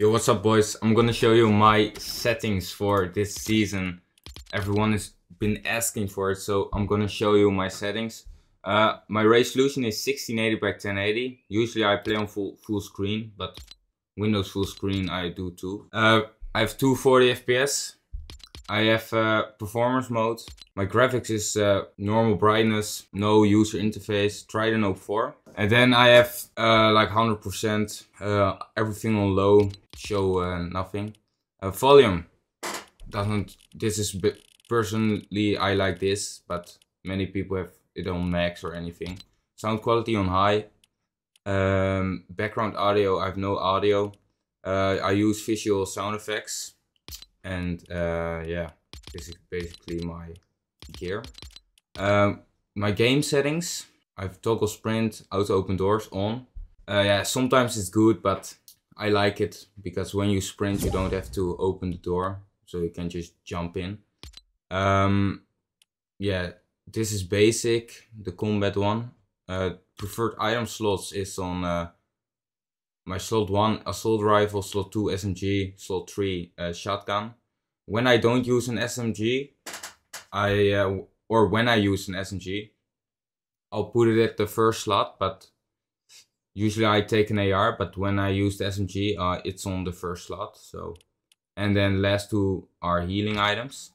Yo, what's up, boys? I'm gonna show you my settings for this season. Everyone has been asking for it, so I'm gonna show you my settings. My resolution is 1680 by 1080. Usually I play on full screen, but Windows full screen I do too. I have 240 FPS. I have performance mode. My graphics is normal brightness, no user interface, Trident 04. And then I have like 100%, everything on low, show nothing. Volume, this is personally I like this, but many people have it on max or anything. Sound quality on high. Background audio, I have no audio. I use visual sound effects. And yeah, this is basically my gear. My game settings, I have toggle sprint, auto open doors on. Yeah, sometimes it's good, but I like it because when you sprint you don't have to open the door, so you can just jump in. Yeah, this is basic, the combat one. Preferred item slots is on my slot 1 assault rifle, slot 2 SMG, slot 3 shotgun. When I don't use an SMG, when I use an SMG, I'll put it at the first slot, but usually I take an AR, but when I use the SMG, it's on the first slot. So, and then last two are healing items.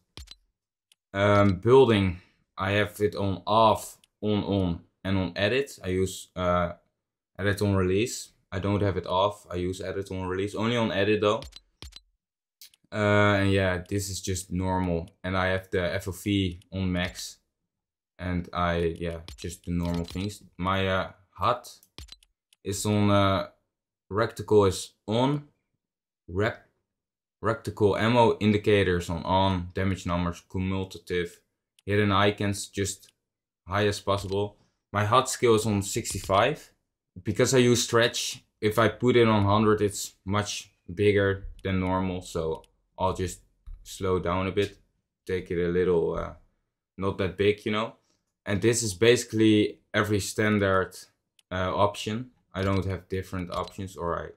Building, I have it on off, on, and on edit. I use edit on release. I don't have it off. I use edit on release, only on edit though. And yeah, this is just normal. And I have the FOV on max. And yeah, just the normal things. My HUD is on, reticle is on, reticle ammo indicators on, damage numbers, cumulative, hidden icons, just high as possible. My HUD skill is on 65. Because I use stretch, if I put it on 100, it's much bigger than normal. So I'll just slow down a bit, take it a little, not that big, you know. And this is basically every standard option. I don't have different options, or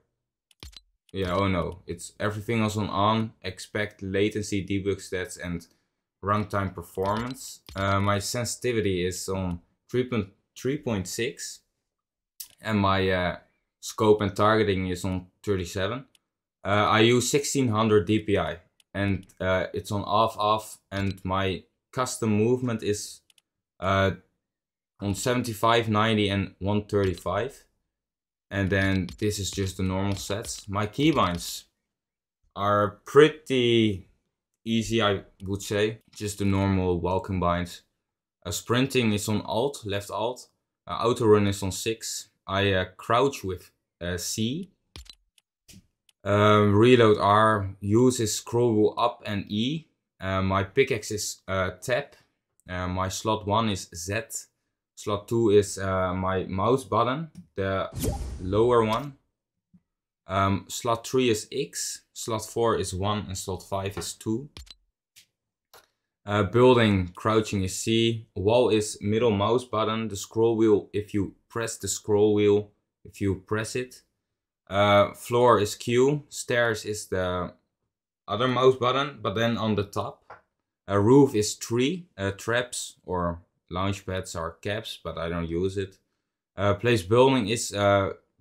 yeah, oh no. It's everything else on, expect latency, debug stats, and runtime performance. My sensitivity is on 3.6. And my scope and targeting is on 37. I use 1600 DPI and it's on off, and my custom movement is on 75, 90 and 135. And then this is just the normal sets. My keybinds are pretty easy, I would say. Just the normal welcome binds. Sprinting is on alt, left alt. Auto run is on 6. I crouch with C, reload R, use is scroll wheel up and E, my pickaxe is tab, my slot 1 is Z, slot 2 is my mouse button, the lower one, slot 3 is X, slot 4 is 1 and slot 5 is 2. Building, crouching is C, wall is middle mouse button, the scroll wheel if you press the scroll wheel, if you press it. Floor is Q, stairs is the other mouse button, but then on the top. Roof is 3, traps or launch pads are caps, but I don't use it. Place building is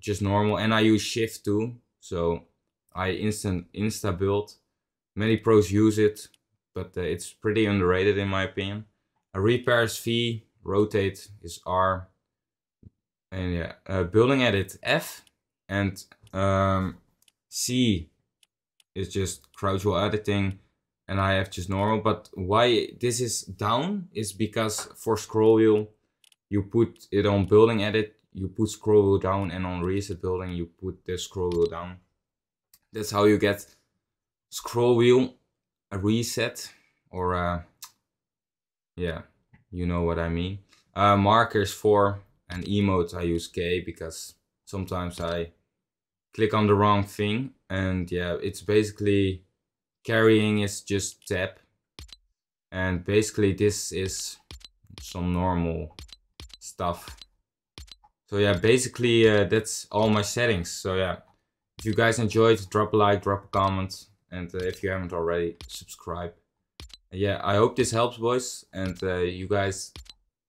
just normal, and I use shift too, so I insta build. Many pros use it, but it's pretty underrated in my opinion. Repair is V, rotate is R, and yeah, building edit F, and C is just crouch while editing, and I have just normal. But why this is down is because for scroll wheel, you put it on building edit, you put scroll wheel down, and on reset building, you put the scroll wheel down. That's how you get scroll wheel a reset, or yeah, you know what I mean. Markers for and emotes I use K, because sometimes I click on the wrong thing, and yeah, it's basically carrying is just tab, and basically this is some normal stuff. So yeah, basically that's all my settings. So yeah, If you guys enjoyed, drop a like, drop a comment, and if you haven't already, subscribe. Yeah, I hope this helps, boys, and you guys,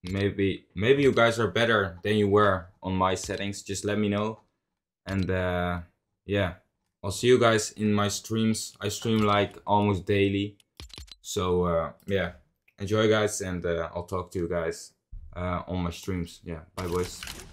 maybe you guys are better than you were on my settings. Just let me know, and yeah, I'll see you guys in my streams. I stream like almost daily, so yeah, enjoy, guys, and I'll talk to you guys on my streams. Yeah, bye, boys.